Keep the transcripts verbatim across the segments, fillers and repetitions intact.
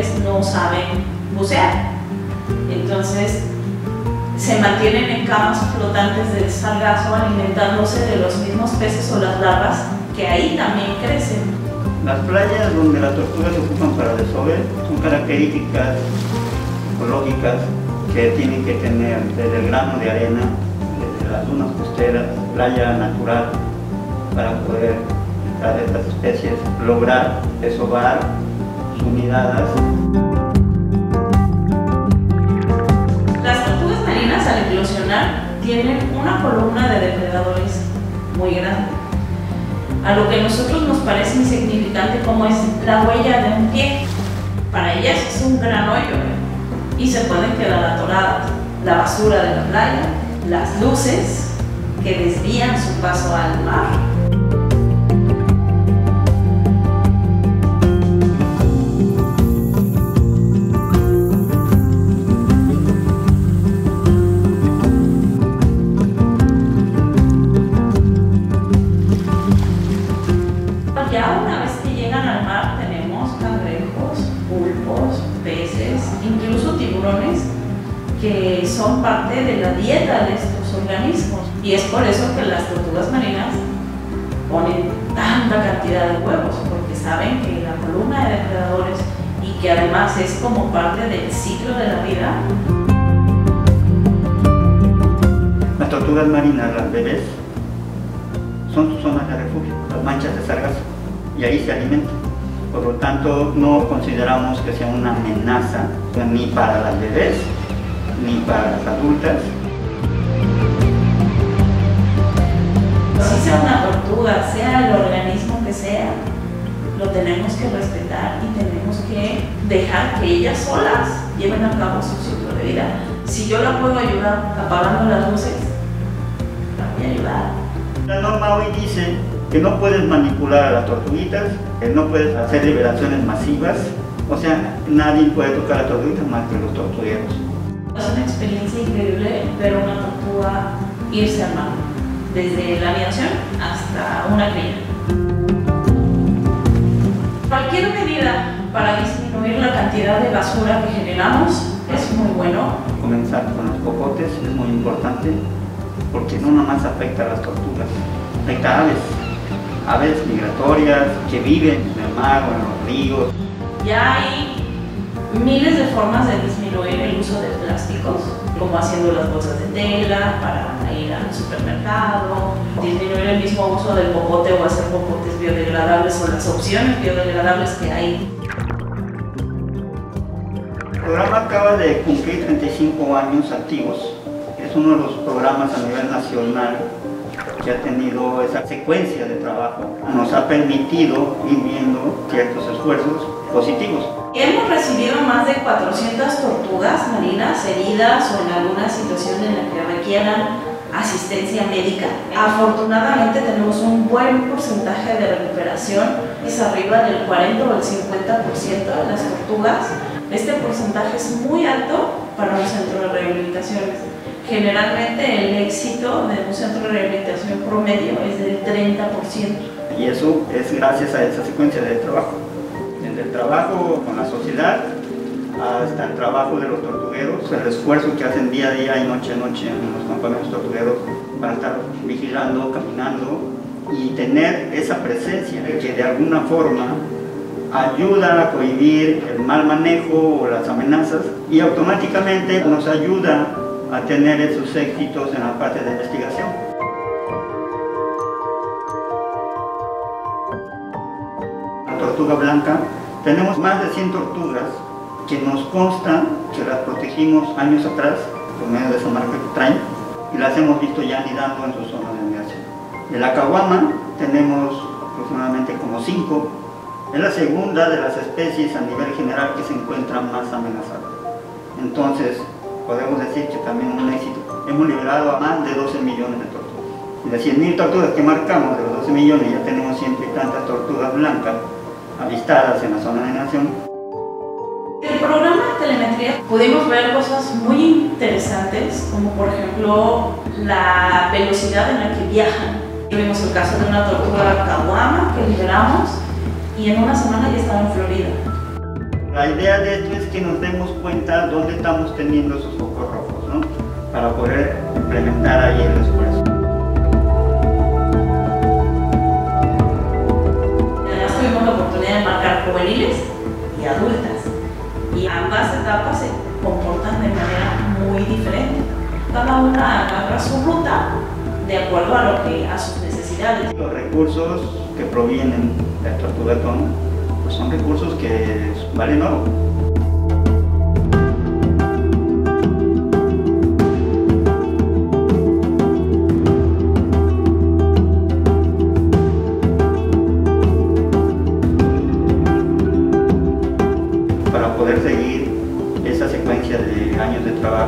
hombres no saben bucear, entonces se mantienen en camas flotantes del sargazo alimentándose de los mismos peces o las larvas que ahí también crecen. Las playas donde las tortugas se ocupan para desovar son características ecológicas que tienen que tener desde el grano de arena, desde las dunas costeras, playa natural, para poder de estas especies lograr desovar sus nidadas. Las tortugas marinas al eclosionar tienen una columna de depredadores muy grande. A lo que a nosotros nos parece insignificante como es la huella de un pie. Para ellas es un gran hoyo y se pueden quedar atoradas. La basura de la playa, las luces que desvían su paso al mar. Ya una vez que llegan al mar tenemos cangrejos, pulpos, peces, incluso tiburones que son parte de la dieta de estos organismos. Y es por eso que las tortugas marinas ponen tanta cantidad de huevos, porque saben que la columna de depredadores y que además es como parte del ciclo de la vida. Las tortugas marinas, las bebés, son sus zonas de refugio, las manchas de sargazo. Y ahí se alimenta. Por lo tanto, no consideramos que sea una amenaza ni para las bebés ni para las adultas. Si sea una tortuga, sea el organismo que sea, lo tenemos que respetar y tenemos que dejar que ellas solas lleven a cabo su ciclo de vida. Si yo la puedo ayudar apagando las luces, la voy a ayudar. La norma hoy dice que no puedes manipular a las tortuguitas, que no puedes hacer liberaciones masivas, o sea, nadie puede tocar a las tortuguitas más que los tortugueros. Es una experiencia increíble ver una tortuga irse al mar, desde la aviación hasta una cría. Cualquier medida para disminuir la cantidad de basura que generamos es muy bueno. Comenzar con los cocotes es muy importante, porque no nomás afecta a las tortugas, afecta a aves. aves migratorias que viven en el mar o en los ríos. Ya hay miles de formas de disminuir el uso de plásticos, como haciendo las bolsas de tela para ir al supermercado, disminuir el mismo uso del popote o hacer popotes biodegradables o las opciones biodegradables que hay. El programa acaba de cumplir treinta y cinco años activos. Es uno de los programas a nivel nacional que ha tenido esa secuencia de trabajo, nos ha permitido ir viendo ciertos esfuerzos positivos. Hemos recibido más de cuatrocientas tortugas marinas heridas o en alguna situación en la que requieran asistencia médica. Afortunadamente tenemos un buen porcentaje de recuperación, es arriba del cuarenta o el cincuenta por ciento de las tortugas. Este porcentaje es muy alto para un centro de rehabilitaciones. Generalmente el éxito de un centro de rehabilitación promedio es del treinta por ciento. Y eso es gracias a esa secuencia de trabajo. Desde el trabajo con la sociedad hasta el trabajo de los tortugueros, el esfuerzo que hacen día a día y noche a noche en los campamentos tortugueros para estar vigilando, caminando y tener esa presencia que de alguna forma ayuda a cohibir el mal manejo o las amenazas y automáticamente nos ayuda a tener esos éxitos en la parte de investigación. La tortuga blanca, tenemos más de cien tortugas que nos consta que las protegimos años atrás por medio de esa marca que traen y las hemos visto ya anidando en su zona de migración. De la cahuama tenemos aproximadamente como cinco, es la segunda de las especies a nivel general que se encuentran más amenazadas. Entonces, podemos decir que también un éxito. Hemos liberado a más de doce millones de tortugas. Y de cien mil tortugas que marcamos, de los doce millones, ya tenemos ciento y tantas tortugas blancas avistadas en la zona de nación. El programa de telemetría pudimos ver cosas muy interesantes, como por ejemplo la velocidad en la que viajan. Vimos el caso de una tortuga cahuama que liberamos y en una semana ya estaba en Florida. La idea de esto es que nos demos cuenta dónde estamos teniendo esos focos rojos, ¿no? Para poder implementar ahí el esfuerzo. Además tuvimos la oportunidad de marcar juveniles y adultas, y ambas etapas se comportan de manera muy diferente. Cada una agarra su ruta de acuerdo a lo que a sus necesidades. Los recursos que provienen del Tortugatón, pues son recursos que valen oro. Para poder seguir esa secuencia de años de trabajo,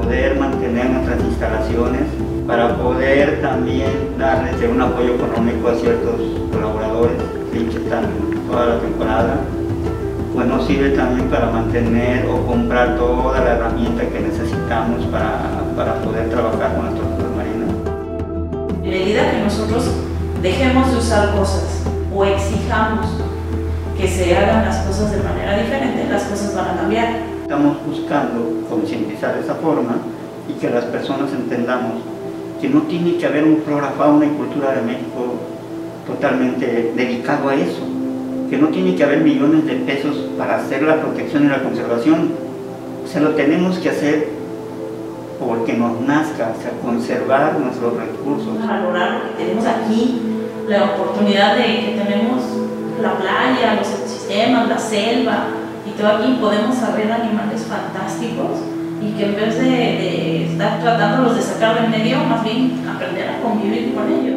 poder mantener nuestras instalaciones, para poder también darles un apoyo económico a ciertos colaboradores que están toda la temporada, pues nos sirve también para mantener o comprar toda la herramienta que necesitamos para, para poder trabajar con nuestros marinos. En medida que nosotros dejemos de usar cosas o exijamos que se hagan las cosas de manera diferente, las cosas van a cambiar. Estamos buscando concientizar esa forma y que las personas entendamos que no tiene que haber un flora, fauna y cultura de México totalmente dedicado a eso, que no tiene que haber millones de pesos para hacer la protección y la conservación. Se lo tenemos que hacer porque nos nazca, o sea, conservar nuestros recursos. Valorar lo que tenemos aquí, la oportunidad de que tenemos la playa, los ecosistemas, la selva, y todo aquí podemos saber animales fantásticos, y que en vez de, de estar tratándolos de sacar del medio, más bien aprender a convivir con ellos.